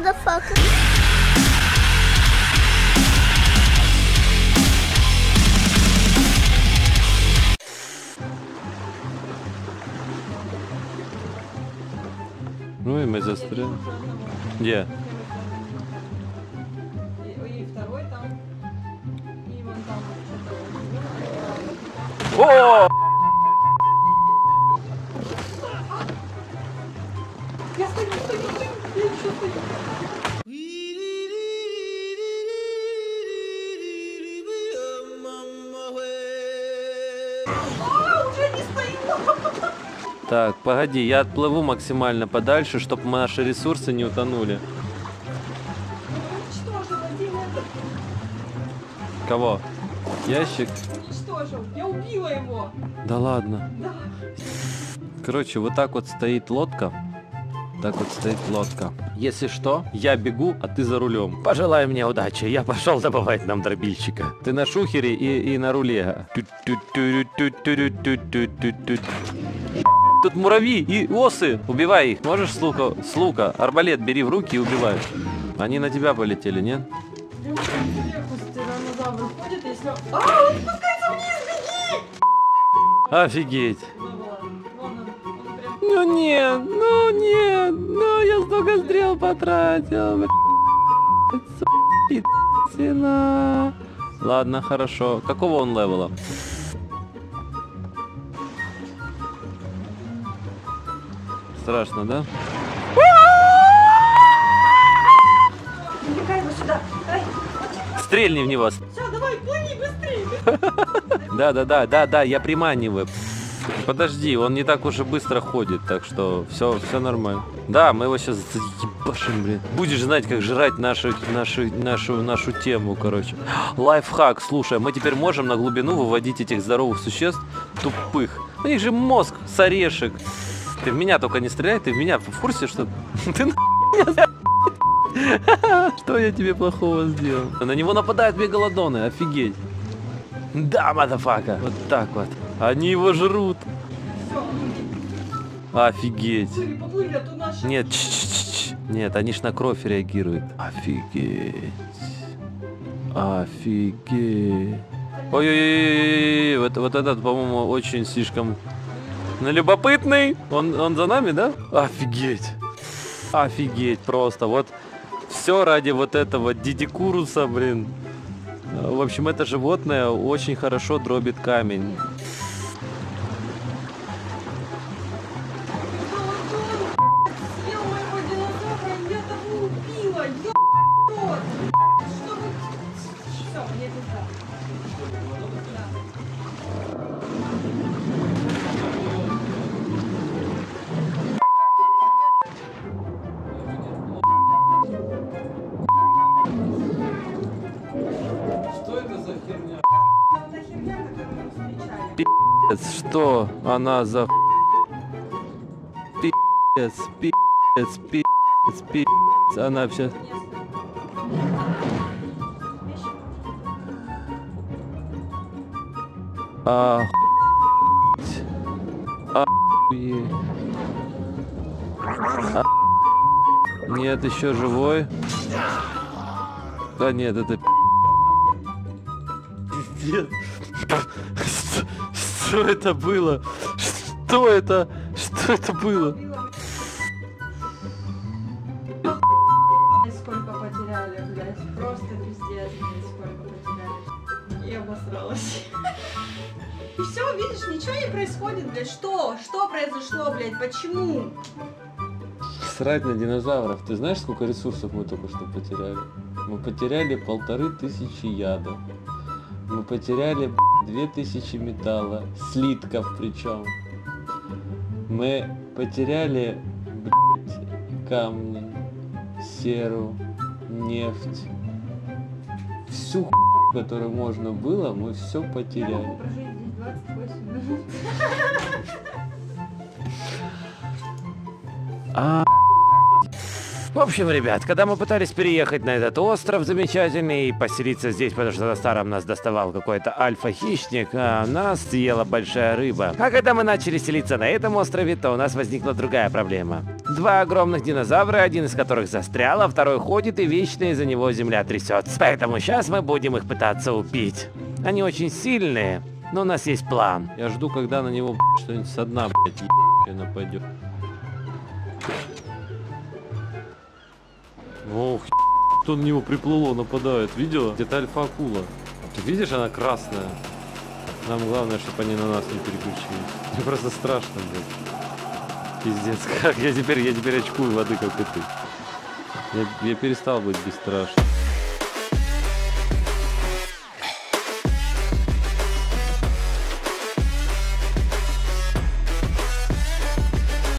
Матафака. Ну и мы застряли. Где? И второй там. И вон там. О! Я стою, я еще стою. А, уже не стою. Так, погоди, я отплыву максимально подальше, чтобы наши ресурсы не утонули. Уничтожил один этот. Кого? Ящик? Уничтожил, я убила его. Да ладно? Да. Короче, вот так вот стоит лодка. Так вот стоит лодка. Если что, я бегу, а ты за рулем. Пожелай мне удачи, я пошел добывать нам дробильщика. Ты на шухере и на руле. Тут муравьи и осы. Убивай их. Можешь с лука? Арбалет бери в руки и убивай. Они на тебя полетели, нет? Офигеть. Ну нет, я столько стрел потратил, блядь, цена. Ладно, хорошо. Какого он левела? Страшно, да? Убегай его сюда. Стрельни в него. Все, давай, плыви быстрее. Да, я приманиваю. Подожди, он не так уж и быстро ходит, так что все нормально. Да, мы его сейчас заебашим, блин. Будешь знать, как жрать нашу тему, короче. Лайфхак, слушай, мы теперь можем на глубину выводить этих здоровых существ тупых. У них же мозг с орешек. Ты в меня только не стреляй, ты в меня в курсе, что... Ты нахуй. Что я тебе плохого сделал? На него нападают мегалодоны, офигеть. Да, матафака. Вот так вот. Они его жрут. Офигеть. Нет, нет, они ж на кровь реагируют. Офигеть. Офигеть. Ой-ой-ой, вот этот, по-моему, очень слишком любопытный. Он за нами, да? Офигеть. Офигеть просто. Вот все ради вот этого дидикуруса, блин. В общем, это животное очень хорошо дробит камень. Пи***ц, что она за пи***ц, пи***ц, пи***ц, пи***ц, она вся... Охуеть. Охуеть. Нет, еще живой. Да нет, это пи***ц. Что это было? Что это? Что это было? Сколько потеряли, блядь. Просто пиздец, сколько потеряли. Я обосралась. И все, видишь, ничего не происходит, блядь. Что? Что произошло, блядь? Почему? Срать на динозавров. Ты знаешь, сколько ресурсов мы только что потеряли? Мы потеряли 1500 яда. Мы потеряли 2000 металла, слитков причем. Мы потеряли, блядь, камни, серу, нефть. Всю хуйню, которую можно было, мы все потеряли. В общем, ребят, когда мы пытались переехать на этот остров замечательный и поселиться здесь, потому что на старом нас доставал какой-то альфа-хищник, а нас съела большая рыба. А когда мы начали селиться на этом острове, то у нас возникла другая проблема. Два огромных динозавра, один из которых застрял, а второй ходит, и вечно из-за него земля трясется. Поэтому сейчас мы будем их пытаться убить. Они очень сильные, но у нас есть план. Я жду, когда на него что-нибудь со дна нападет. Ох, что на него приплыло, нападает. Видела? Где-то альфа-акула. Ты видишь, она красная. Нам главное, чтобы они на нас не переключились. Мне просто страшно, блядь. Пиздец, как я теперь очкую воды, как и ты. Я перестал быть бесстрашным.